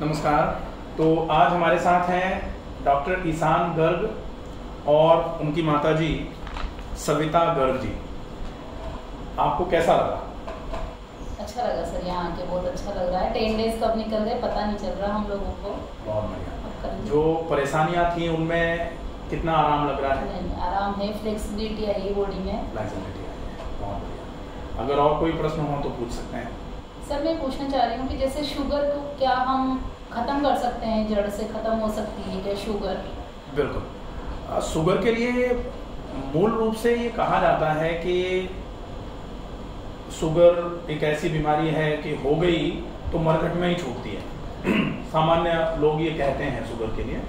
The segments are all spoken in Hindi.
नमस्कार। तो आज हमारे साथ हैं डॉक्टर ईशान गर्ग और उनकी माताजी सविता गर्ग जी। आपको कैसा लगा? अच्छा लगा सर, यहाँ आके बहुत अच्छा लग रहा है। 10 डेज कब निकल गए पता नहीं चल रहा हम लोगों को। बहुत बढ़िया। जो परेशानियाँ थी उनमें कितना आराम लग रहा है? आराम है, फ्लेक्सिबिलिटी आई बॉडी में। फ्लेक्सिबिलिटी आई है, बहुत बढ़िया। अगर और कोई प्रश्न हो तो पूछ सकते हैं। सर मैं पूछना चाह रही हूँ कि जैसे शुगर को क्या हम खत्म कर सकते हैं, जड़ से खत्म हो सकती है क्या शुगर? बिल्कुल। शुगर के लिए मूल रूप से ये कहा जाता है कि शुगर एक ऐसी बीमारी है कि हो गई तो मरघट में ही छूटती है। सामान्य लोग ये कहते हैं शुगर के लिए।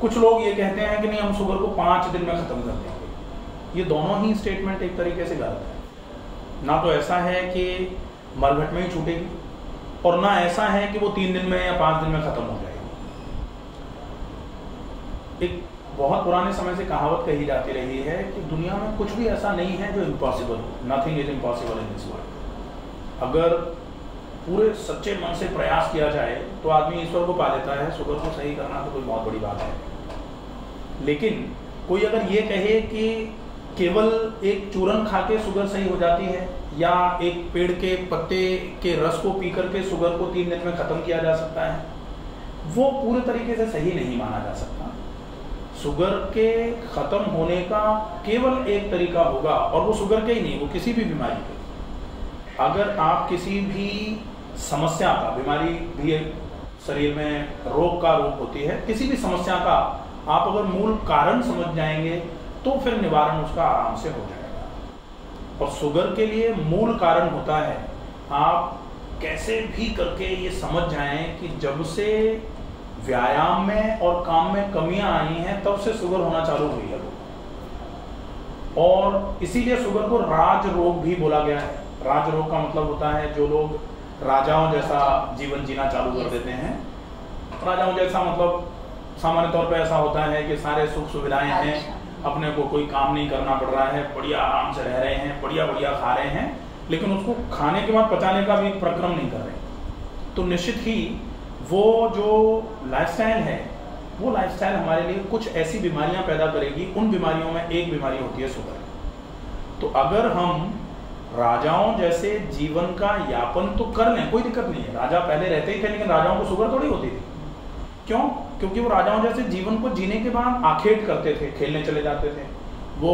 कुछ लोग ये कहते हैं कि नहीं हम शुगर को 5 दिन में खत्म कर देंगे। ये दोनों ही स्टेटमेंट एक तरीके से गलत है। ना तो ऐसा है कि मरघट में ही छूटेगी और ना ऐसा है कि वो 3 दिन में या 5 दिन में खत्म हो जाएगी। एक बहुत पुराने समय से कहावत कही जाती रही है कि दुनिया में कुछ भी ऐसा नहीं है जो इम्पॉसिबल हो। Nothing is impossible in this world. अगर पूरे सच्चे मन से प्रयास किया जाए तो आदमी ईश्वर को पा लेता है। शुगर को सही करना तो कोई बहुत बड़ी बात है, लेकिन कोई अगर ये कहे कि केवल एक चूरन खा के शुगर सही हो जाती है या एक पेड़ के पत्ते के रस को पी करके शुगर को 3 दिन में खत्म किया जा सकता है, वो पूरे तरीके से सही नहीं माना जा सकता। शुगर के खत्म होने का केवल एक तरीका होगा और वो शुगर के ही नहीं, वो किसी भी बीमारी के। अगर आप किसी भी समस्या का, बीमारी भी शरीर में रोग का रूप होती है, किसी भी समस्या का आप अगर मूल कारण समझ जाएंगे तो फिर निवारण उसका आराम से हो जाएगा। और शुगर के लिए मूल कारण होता है, आप कैसे भी करके ये समझ जाएं कि जब से व्यायाम में और काम में कमियां आई हैं तब से शुगर होना चालू हुई है। और इसीलिए शुगर को राज रोग भी बोला गया है। राज रोग का मतलब होता है जो लोग राजाओं जैसा जीवन जीना चालू कर देते हैं। राजाओं जैसा मतलब सामान्य तौर पे ऐसा होता है कि सारे सुख सुविधाएं हैं, अपने को कोई काम नहीं करना पड़ रहा है, बढ़िया आराम से रह रहे हैं, बढ़िया बढ़िया खा रहे हैं, लेकिन उसको खाने के बाद पचाने का भी प्रक्रम नहीं कर रहे। तो निश्चित ही वो जो लाइफस्टाइल है, वो लाइफस्टाइल हमारे लिए कुछ ऐसी बीमारियां पैदा करेगी। उन बीमारियों में एक बीमारी होती है शुगर। तो अगर हम राजाओं जैसे जीवन का यापन तो कर लें, कोई दिक्कत नहीं है। राजा पहले रहते ही थे, लेकिन राजाओं को शुगर थोड़ी होती थी। क्यों? क्योंकि वो राजाओं जैसे जीवन को जीने के बाद आखेट करते थे, खेलने चले जाते थे। वो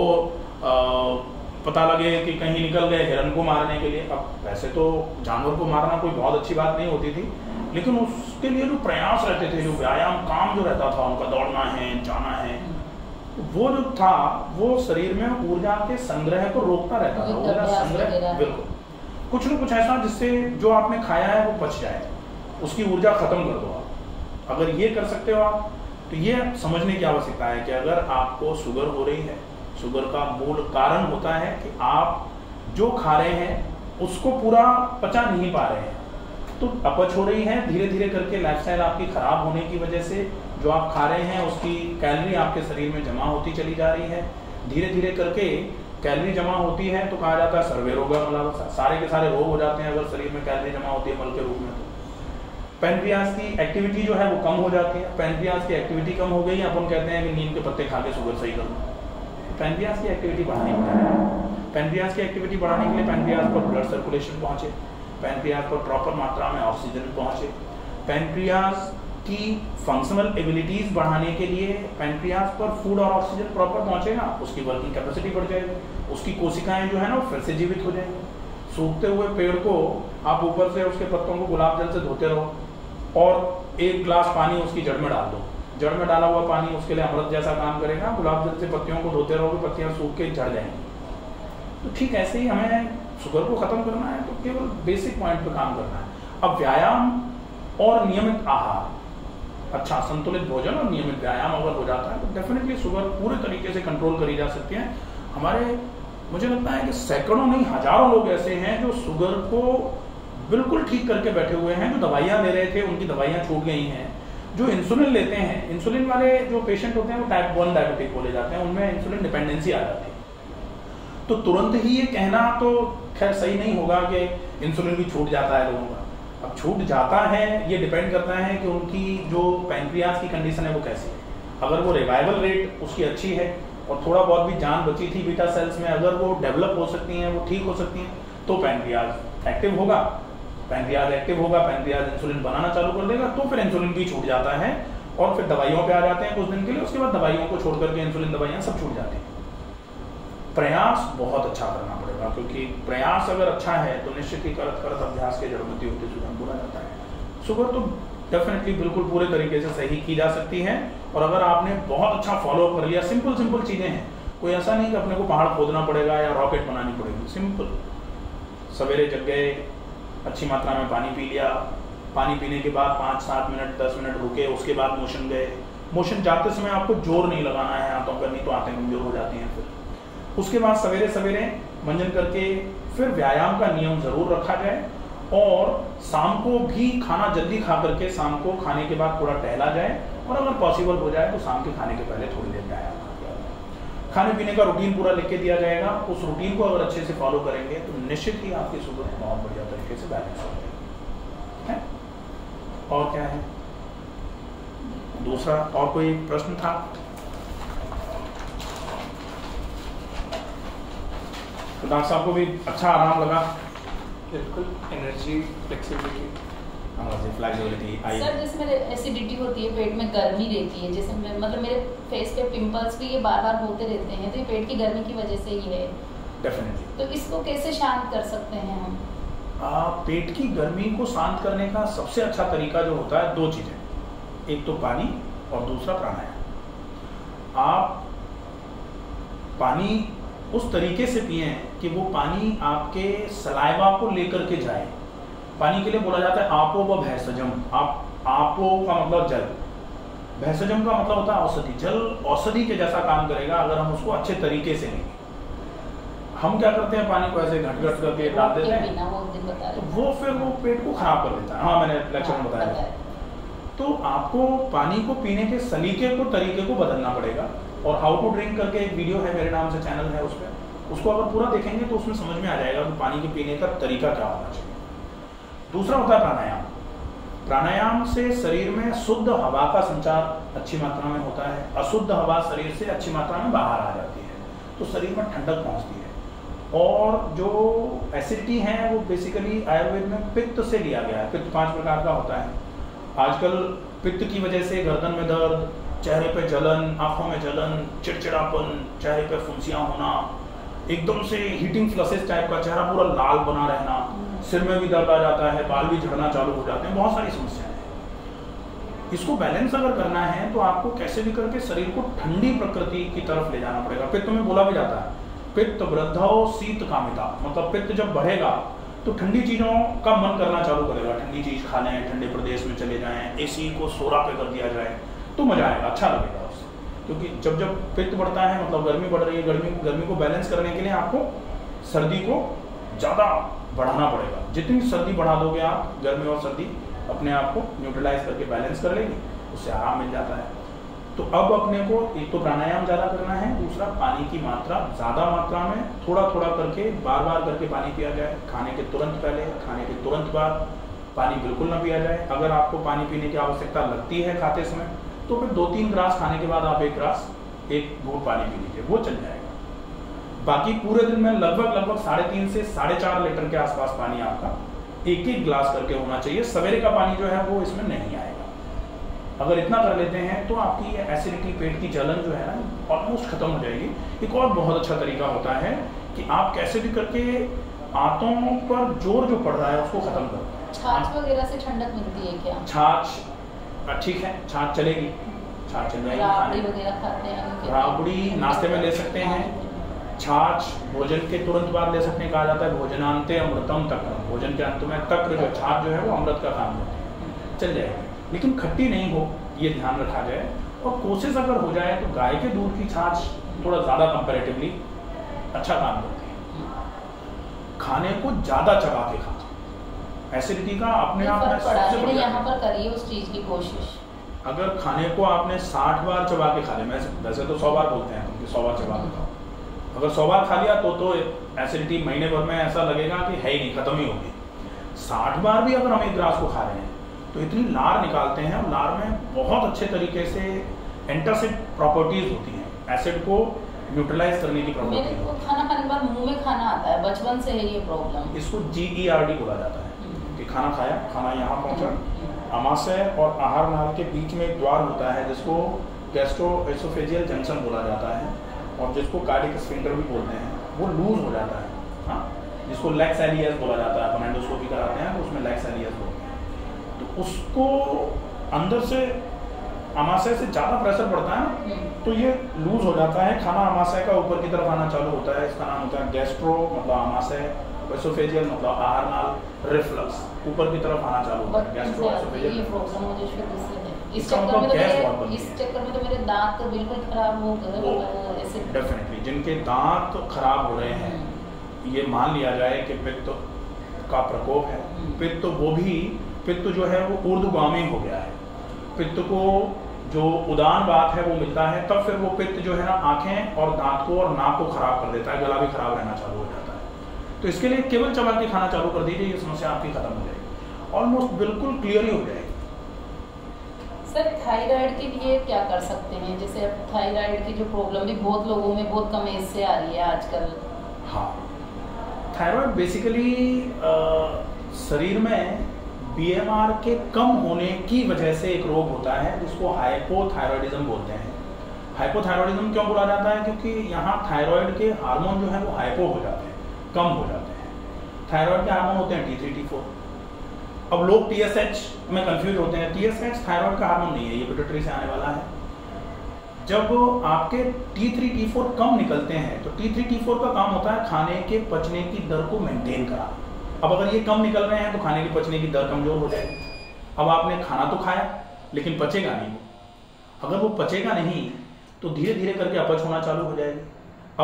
पता लगे कि कहीं निकल गए हिरन को मारने के लिए। अब वैसे तो जानवर को मारना कोई बहुत अच्छी बात नहीं होती थी, लेकिन उसके लिए जो प्रयास रहते थे, जो व्यायाम काम जो रहता था उनका, दौड़ना है, जाना है, वो जो था वो शरीर में ऊर्जा के संग्रह को रोकता रहता था। ऊर्जा संग्रह, बिल्कुल, कुछ न कुछ ऐसा जिससे जो आपने खाया है वो पच जाए, उसकी ऊर्जा खत्म कर दो आप। अगर ये कर सकते हो आप, तो ये समझने की आवश्यकता है कि अगर आपको शुगर हो रही है, शुगर का मूल कारण होता है कि आप जो खा रहे हैं उसको पूरा पचा नहीं पा रहे हैं, तो अपच हो रही है। धीरे धीरे करके लाइफस्टाइल आपकी खराब होने की वजह से जो आप खा रहे हैं उसकी कैलोरी आपके शरीर में जमा होती चली जा रही है। धीरे धीरे करके कैलोरी जमा होती है तो कहा जाता है सर्वे रोगा, मतलब सारे के सारे रोग हो जाते हैं अगर शरीर में कैलोरी जमा होती है मल के रूप में। तो पैनक्रियास की एक्टिविटी जो है वो कम हो जाती है। पैनक्रियास की एक्टिविटी कम हो गई, अपन कहते हैं कि नीम के पत्ते खा के शुगर सही कर लो। पैनक्रियास की एक्टिविटी बढ़ानी पड़ेगी। पैनक्रियास की एक्टिविटी बढ़ाने के लिए पैनक्रियास पर ब्लड सर्कुलेशन पहुंचे, पैनक्रियास पर प्रॉपर मात्रा में ऑक्सीजन पहुंचे, पैनक्रियास की फंक्शनल एबिलिटीज बढ़ाने के लिए पैनक्रियास पर फूड और ऑक्सीजन प्रॉपर पहुंचेगा, उसकी वर्किंग कैपेसिटी बढ़ जाएगी, उसकी कोशिकाएं जो है ना फिर से जीवित हो जाएंगी। सूखते हुए पेड़ को आप ऊपर से उसके पत्तों को गुलाब जल से धोते रहो और 1 ग्लास पानी उसकी जड़ में डाल दो। जड़ में डाला हुआ पानी उसके लिए अमृत जैसा काम करेगा। गुलाब जल से पत्तियों को धोते रहोगे, पत्तियां सूख के झड़ जाएंगी। तो ठीक ऐसे ही हमें शुगर को खत्म करना है तो केवल बेसिक पॉइंट पर काम करना है। अब व्यायाम और नियमित आहार, अच्छा संतुलित भोजन और नियमित व्यायाम अगर हो जाता है तो डेफिनेटली शुगर पूरे तरीके से कंट्रोल करी जा सकती है। हमारे, मुझे लगता है कि सैकड़ों नहीं हजारों लोग ऐसे हैं जो शुगर को बिल्कुल ठीक करके बैठे हुए हैं। जो दवाइयाँ ले रहे थे उनकी दवाइयाँ छूट गई हैं। जो इंसुलिन लेते हैं, इंसुलिन वाले जो पेशेंट होते हैं वो टाइप 1 डायबिटिक बोले जाते हैं, उनमें इंसुलिन डिपेंडेंसी आ जाती है। तो तुरंत ही ये कहना तो खैर सही नहीं होगा कि इंसुलिन भी छूट जाता है लोगों का। अब छूट जाता है ये डिपेंड करता है कि उनकी जो पैनक्रियाज की कंडीशन है वो कैसी है। अगर वो रिवाइवल रेट उसकी अच्छी है और थोड़ा बहुत भी जान बची थी बीटा सेल्स में, अगर वो डेवलप हो सकती हैं, वो ठीक हो सकती हैं, तो पैनक्रियाज एक्टिव होगा। पैनक्रियाज एक्टिव होगा, पैनक्रियाज इंसुलिन बनाना चालू कर देगा, तो फिर इंसुलिन भी छूट जाता है और फिर दवाइयों पे आ जाते हैं कुछ दिन के लिए। उसके बाद दवाइयों को छोड़ करके इंसुलिन दवाइयाँ सब छूट जाती हैं। प्रयास बहुत अच्छा करना पड़ेगा, क्योंकि प्रयास अगर अच्छा है तो निश्चित ही करत करत अभ्यास के जड़मती होते सुधार बुरा जाता है। शुगर तो डेफिनेटली बिल्कुल पूरे तरीके से सही की जा सकती है, और अगर आपने बहुत अच्छा फॉलोअप कर लिया, सिंपल सिंपल चीज़ें हैं, कोई ऐसा नहीं कि अपने को पहाड़ खोदना पड़ेगा या रॉकेट बनानी पड़ेगी। सिंपल सवेरे जग गए, अच्छी मात्रा में पानी पी लिया, पानी पीने के बाद 5-7 मिनट 10 मिनट रुके, उसके बाद मोशन गए। मोशन जाते समय आपको जोर नहीं लगाना है हाथों पर, नहीं तो आते कमजोर हो जाती हैं। फिर उसके बाद सवेरे सवेरे मंजन करके फिर व्यायाम का नियम ज़रूर रखा जाए, और शाम को भी खाना जल्दी खा करके शाम को खाने के बाद थोड़ा टहला जाए, और अगर पॉसिबल हो जाए तो शाम के खाने के पहले थोड़ी देर व्यायाम कर दिया जाए। खाने पीने का रूटीन पूरा लिख के दिया जाएगा, उस रूटीन को अगर अच्छे से फॉलो करेंगे तो निश्चित ही आपकी सुबह बहुत बढ़िया तरीके से बैलेंस हो जाएगी। है और क्या है दूसरा, और कोई प्रश्न था? तो डॉक्टर साहब को भी अच्छा आराम लगा, बिल्कुल एनर्जी, फ्लेक्सिबिलिटी आई। सर जिसमें एसिडिटी होती है, पेट में गर्मी रहती है, जैसे मतलब मेरे फेस पे पिंपल्स भी ये बार बार होते रहते हैं, तो ये पेट की गर्मी की वजह से ही है डेफिनेटली। तो इसको कैसे शांत कर सकते हैं हम? पेट की गर्मी को शांत करने का सबसे अच्छा तरीका जो होता है, 2 चीज़ें, एक तो पानी और दूसरा प्राणायाम। आप पानी उस तरीके से पिए कि वो पानी आपके सलाइवा को लेकर के जाए। पानी के लिए बोला जाता है आपो व भैसजम। आपो का मतलब जल, भैसजम का मतलब होता है औषधि। जल औषधि के जैसा काम करेगा अगर हम उसको अच्छे तरीके से लेंगे। हम क्या करते हैं, पानी को ऐसे घट घट करके डाल देते हैं, तो वो फिर वो पेट को खराब कर देता है। हाँ, मैंने लेक्चर में बताया। तो आपको पानी को पीने के सलीके को, तरीके को बदलना पड़ेगा। और हाउ टू ड्रिंक करके एक वीडियो है मेरे नाम से, चैनल है उस पर, उसको अगर पूरा देखेंगे तो उसमें समझ में आ जाएगा कि पानी के पीने का तरीका क्या होना चाहिए। दूसरा होता है प्राणायाम। प्राणायाम से शरीर में शुद्ध हवा का संचार अच्छी मात्रा में होता है, अशुद्ध हवा शरीर से अच्छी मात्रा में बाहर आ जाती है, तो शरीर में ठंडक पहुँचती है। और जो एसिडिटी है वो बेसिकली आयुर्वेद में पित्त से लिया गया है। पित्त 5 प्रकार का होता है। आजकल पित्त की वजह से गर्दन में दर्द, चेहरे पे जलन, आंखों में जलन, चिड़चिड़ापन, चेहरे पे फुंसियाँ होना, एकदम से हीटिंग फ्लसेस टाइप का, चेहरा पूरा लाल बना रहना, सिर में भी दर्द आ जाता है, बाल भी झड़ना चालू हो जाते हैं, बहुत सारी समस्याएं हैं। इसको बैलेंस अगर करना है तो आपको कैसे भी करके शरीर को ठंडी प्रकृति की तरफ ले जाना पड़ेगा। पित्त में बोला भी जाता है पित्त वृद्धौ शीत कामिता, मतलब पित्त जब बढ़ेगा तो ठंडी चीज़ों का मन करना चालू करेगा। ठंडी चीज़ खा लें, ठंडे प्रदेश में चले जाएं, एसी को 16 पे कर दिया जाए तो मज़ा आएगा, अच्छा लगेगा उससे। क्योंकि जब जब पित्त बढ़ता है मतलब गर्मी बढ़ रही है, गर्मी को बैलेंस करने के लिए आपको सर्दी को ज़्यादा बढ़ाना पड़ेगा। जितनी सर्दी बढ़ा दोगे आप, गर्मी और सर्दी अपने आप को न्यूट्रलाइज करके बैलेंस कर लेंगे, उससे आराम मिल जाता है। तो अब अपने को एक तो प्राणायाम ज़्यादा करना है, दूसरा पानी की मात्रा ज़्यादा मात्रा में थोड़ा थोड़ा करके बार बार करके पानी पिया जाए। खाने के तुरंत पहले, खाने के तुरंत बाद पानी बिल्कुल ना पिया जाए। अगर आपको पानी पीने की आवश्यकता लगती है खाते समय, तो फिर 2-3 ग्रास खाने के बाद आप 1 घूंट पानी पी लीजिए, वो चल जाएगा। बाकी पूरे दिन में लगभग 3.5 से 4.5 लीटर के आसपास पानी आपका 1-1 ग्लास करके होना चाहिए। सवेरे का पानी जो है वो इसमें नहीं आएगा। अगर इतना कर लेते हैं तो आपकी ये एसिडिटी, पेट की जलन जो है ना, ऑलमोस्ट खत्म हो जाएगी। एक और बहुत अच्छा तरीका होता है कि आप कैसे भी करके आंतों पर जोर जो पड़ रहा है उसको खत्म कर दें। छाछ वगैरह से ठंडक मिलती है क्या? छाछ ठीक है, छाछ चलेगी, छाछ चल जाएगी। राबड़ी वगैरह खाते हैं, राबड़ी नाश्ते में ले सकते हैं, छाछ भोजन के तुरंत बाद ले सकते हैं। कहा जाता है भोजनांते अमृतम तक्रम, भोजन के अंत में तक्र जो छाछ जो है वो अमृत का काम होता है, चल जाएगी। लेकिन खट्टी नहीं हो, ये ध्यान रखा जाए। और कोशिश अगर हो जाए तो गाय के दूध की छाछ थोड़ा ज़्यादा कंपैरेटिवली अच्छा काम करती है। खाने को ज़्यादा चबा के खाओ, एसिडिटी का अपने आप में सबसे बड़ा। यहाँ पर करिए उस चीज़ की कोशिश। अगर खाने को आपने 60 बार चबा के खा लिया, वैसे तो 100 बार बोलते हैं कि 100 बार चबा के खाओ, अगर 100 बार खा लिया तो एसिडिटी महीने भर में ऐसा लगेगा कि है ही नहीं, खत्म ही होगी। 60 बार भी अगर हम एक ग्रास को खा रहे हैं तो इतनी लार निकालते हैं। और लार में बहुत अच्छे तरीके से एंटासिड प्रॉपर्टीज होती हैं, एसिड को न्यूट्रलाइज करने की प्रॉपर्टी होती है। खाना खाने के बाद मुंह में खाना आता है, बचपन से है ये प्रॉब्लम। इसको GERD बोला जाता है कि खाना खाया, खाना यहाँ पहुँचा। आमाशय और आहार नाल के बीच में एक द्वार होता है जिसको गैस्ट्रोएसोफेजियल जंक्शन बोला जाता है और जिसको कार्डिक स्फिंक्टर भी बोलते हैं, वो लूज हो जाता है। हाँ, जिसको लैक्स एलियस बोला जाता है, अपन एंडोस्कोपी कराते हैं तो उसमें लैक्स एलियस बोलते हैं। तो उसको अंदर से आमाशय से ज़्यादा प्रेशर पड़ता है तो ये लूज हो जाता है, खाना आमाशय का ऊपर की तरफ आना चालू होता है। इसका नाम होता है गैस्ट्रो मतलब आमाशय, एसोफेजियल मतलब आहार नाल, रिफ्लक्स ऊपर की तरफ आना चालू होता है, गैस्ट्रो एसोफेजियल प्रॉब्लम। इस चक्कर में तो मेरे दांत बिल्कुल खराब हो गए। ऐसे डेफिनेटली जिनके दांत खराब हो रहे हैं, ये मान लिया जाए कि पित्त का प्रकोप है। पित्त तो वो भी पित्त जो है वो ऊर्ध्वगामी हो गया है। पित्त को जो उदान बात है वो मिलता है, तब फिर वो पित्त जो है ना आंखें और दांत को और नाक को खराब कर देता है, गला भी खराब रहना चालू हो जाता है। तो इसके लिए केवल चबा के खाना चालू कर दीजिए, ये समस्या आपकी खत्म हो जाएगी, ऑलमोस्ट बिल्कुल क्लियर ही हो जाएगी। सर, थायराइड के लिए क्या कर सकते हैं? जैसे थायराइड की जो प्रॉब्लम भी बहुत लोगों में बहुत कम एज से आ रही है आजकल। हाँ, थायराइड बेसिकली शरीर में BMR के कम होने की वजह से एक रोग होता है जिसको हाइपोथायराइडिज्म बोलते हैं। हाइपोथायराइडिज्म क्यों बोला जाता है? क्योंकि यहाँ थायराइड के हार्मोन जो है वो हाइपो हो जाते हैं, कम हो जाते हैं। थायराइड के हार्मोन होते हैं T3, T4। अब लोग TSH में कंफ्यूज होते हैं। TSH थायराइड का हार्मोन नहीं है, ये पिट्यूटरी से आने वाला है। जब आपके T3, T4 कम निकलते हैं तो T3, T4 का काम होता है खाने के पचने की दर को मेंटेन करा। अब अगर ये कम निकल रहे हैं तो खाने की पचने की दर कमजोर हो जाएगी। अब आपने खाना तो खाया लेकिन पचेगा नहीं, अगर वो पचेगा नहीं तो धीरे धीरे करके अपच होना चालू हो जाएगी।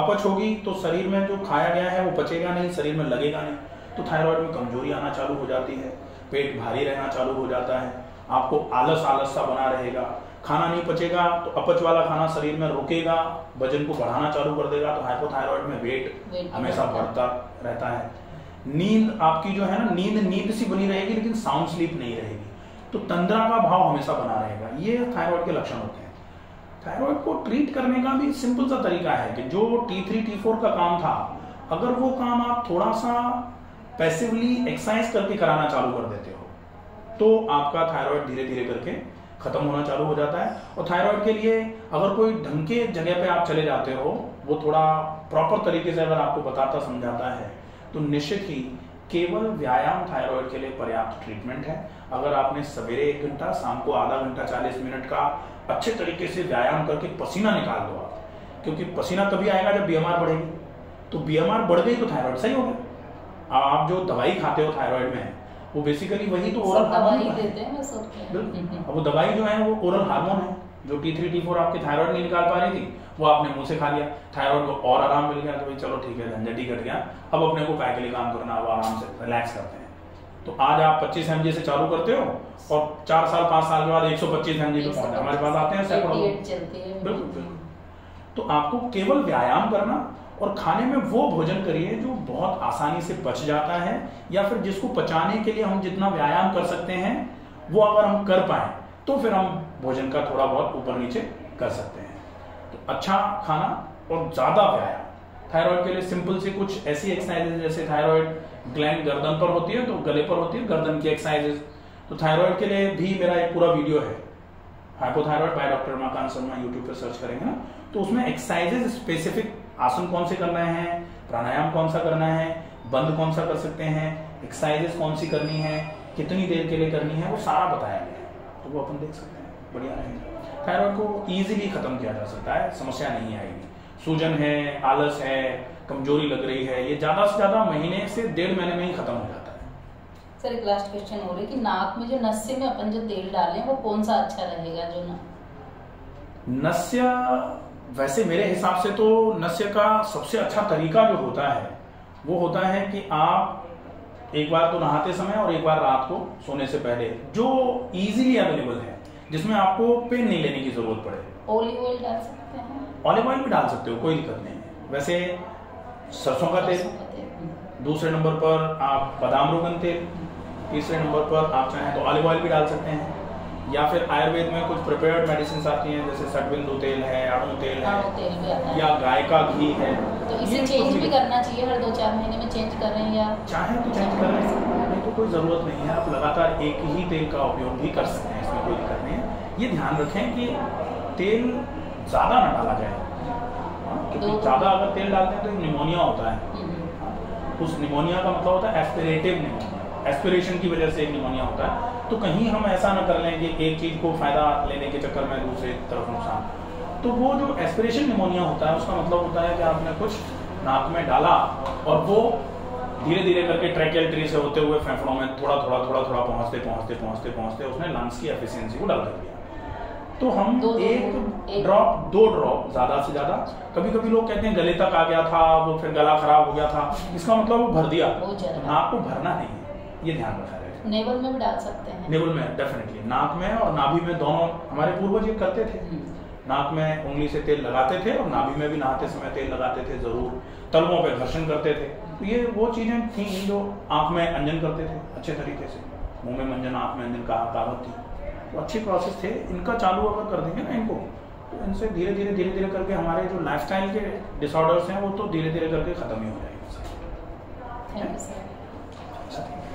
अपच होगी तो शरीर में जो खाया गया है वो पचेगा नहीं, शरीर में लगेगा नहीं, तो थायराइड में कमजोरी आना चालू हो जाती है, पेट भारी रहना चालू हो जाता है, आपको आलस आलस सा बना रहेगा, खाना नहीं पचेगा तो अपच वाला खाना शरीर में रुकेगा, वजन को बढ़ाना चालू कर देगा। तो हाइपोथायराइड में वेट हमेशा बढ़ता रहता है। नींद आपकी जो है ना, नींद सी बनी रहेगी लेकिन साउंड स्लीप नहीं रहेगी, तो तंद्रा का भाव हमेशा बना रहेगा। ये थायराइड के लक्षण होते हैं। थायराइड को ट्रीट करने का भी सिंपल सा तरीका है कि जो T3, T4 का काम था, अगर वो काम आप थोड़ा सा पैसिवली एक्सरसाइज करके कराना चालू कर देते हो तो आपका थायराइड धीरे धीरे करके खत्म होना चालू हो जाता है। और थायराइड के लिए अगर कोई ढंग के जगह पे आप चले जाते हो, वो थोड़ा प्रॉपर तरीके से अगर आपको बताता समझाता है, तो निश्चित ही केवल व्यायाम थायराइड के लिए पर्याप्त ट्रीटमेंट है। अगर आपने सवेरे 1 घंटा, शाम को आधा घंटा 40 मिनट का अच्छे तरीके से व्यायाम करके पसीना निकाल दो आप, क्योंकि पसीना तभी आएगा जब BMR बढ़ेगी। तो BMR बढ़ गई तो थायराइड सही हो गया। आप जो दवाई खाते हो थायराइड में, वो बेसिकली वही तो ओरल हार्मोन देते हैं ना सब के। अब वो दवाई जो है वो ओरल हार्मोन है, जो T3, T4 आपके थायराइड नहीं निकाल पा रही थी, वो आपने मुंह से खा लिया, थायराइड को और आराम मिल गया। तो भाई चलो ठीक है, झंझटी घट गया, अब अपने को काय के लिए काम करना, अब आराम से रिलैक्स करते हैं। तो आज आप 25 mg से चालू करते हो और 4 साल 5 साल के बाद 125 mg पे पहुंचते हैं, हमारे पास आते हैं सैकड़ों। बिल्कुल। तो आपको केवल व्यायाम करना और खाने में वो भोजन करिए जो बहुत आसानी से पच जाता है, या फिर जिसको पचाने के लिए हम जितना व्यायाम कर सकते हैं वो अगर हम कर पाए तो फिर हम भोजन का थोड़ा बहुत ऊपर नीचे कर सकते हैं। तो अच्छा खाना और ज़्यादा व्यायाम। थायराइड के लिए सिंपल से कुछ ऐसी एक्सरसाइजेज, जैसे थायराइड ग्लैंड गर्दन पर होती है तो गले पर होती है, गर्दन की एक्सरसाइजेज। तो थायराइड के लिए भी मेरा एक पूरा वीडियो है, hypothyroid by doctor Ramkant Sharma, YouTube पर सर्च करेंगे ना, तो उसमें एक्सरसाइजेज स्पेसिफिक, आसन कौन से करना है, प्राणायाम कौन सा करना है, बंद कौन सा कर सकते हैं, एक्सरसाइजेस कौन सी करनी है, कितनी देर के लिए करनी है, वो सारा बताया गया है, तो वो अपन देख सकते हैं। बढ़िया रहेगा, थायराइड को इजीली खत्म किया जा सकता है, समस्या नहीं आएगी। सूजन है, आलस है, कमजोरी लग रही है, ये ज्यादा से ज्यादा महीने से 1.5 महीने में ही खत्म हो जाता है। सर, एक लास्ट क्वेश्चन हो रहा है कि नाक में जो नस्से में अपन जो तेल डालें वो कौन सा अच्छा रहेगा? जो नस्या, वैसे मेरे हिसाब से तो नस्य का सबसे अच्छा तरीका जो होता है वो होता है कि आप एक बार तो नहाते समय और एक बार रात को सोने से पहले, जो इजीली अवेलेबल है, जिसमें आपको पेन नहीं लेने की जरूरत पड़े, ऑलिव ऑयल डाल सकते हैं। ऑलिव ऑयल भी डाल सकते हो, कोई दिक्कत नहीं है। वैसे सरसों का तेल, दूसरे नंबर पर आप बादाम रोगन तेल, तीसरे नंबर पर आप चाहें तो ऑलिव ऑयल भी डाल सकते हैं, या फिर आयुर्वेद में कुछ प्रिपेयर्ड मेडिसिन आती हैं जैसे सटबिंदु तेल है, आड़ू तेल है, या गाय का घी है। तो इसे चेंज भी करना चाहिए, हर 2-4 महीने में चेंज कर रहे हैं, या चाहे तो चेंज कर रहे हैं, नहीं तो कोई ज़रूरत नहीं है, आप लगातार एक ही तेल का उपयोग भी कर सकते हैं, इसमें कोई दिक्कत नहीं है। ये ध्यान रखें कि तेल ज़्यादा ना डाला जाए, क्योंकि ज़्यादा अगर तेल डालते हैं तो निमोनिया होता है। उस निमोनिया का मतलब होता है एस्पिरेटिव निमोनिया, एस्पिरेशन की वजह से एक निमोनिया होता है। तो कहीं हम ऐसा ना कर लें कि एक चीज़ को फ़ायदा लेने के चक्कर में दूसरे तरफ नुकसान। तो वो जो एस्पिरेशन निमोनिया होता है उसका मतलब होता है कि आपने कुछ नाक में डाला और वो धीरे धीरे करके ट्रैकियल ट्री से होते हुए फेफड़ों में थोड़ा थोड़ा पहुँचते उसने लंग्स की एफिशिएंसी को डाल कर दिया। तो हम एक ड्रॉप, 2 ड्रॉप ज़्यादा से ज़्यादा, कभी कभी लोग कहते हैं गले तक आ गया था वो, फिर गला खराब हो गया था, इसका मतलब वो भर दिया। नाक को भरना नहीं, ये ध्यान रखा रहेगा। नेवल में भी डाल सकते हैं, नेवल में डेफिनेटली, नाक में और नाभि में दोनों। हमारे पूर्वज ये करते थे, नाक में उंगली से तेल लगाते थे और नाभि में भी नहाते समय तेल लगाते थे जरूर, तलवों पे घर्षण करते थे। तो ये वो चीज़ें थी जो आँख में अंजन करते थे अच्छे तरीके से, मुँह में मंजन आँख में अंजन कहा दावत थी, तो अच्छे प्रोसेस थे। इनका चालू अगर कर देंगे ना इनको, तो इनसे धीरे धीरे करके हमारे जो लाइफ स्टाइल के डिसऑर्डर्स हैं वो तो धीरे धीरे करके ख़त्म ही हो जाएंगे।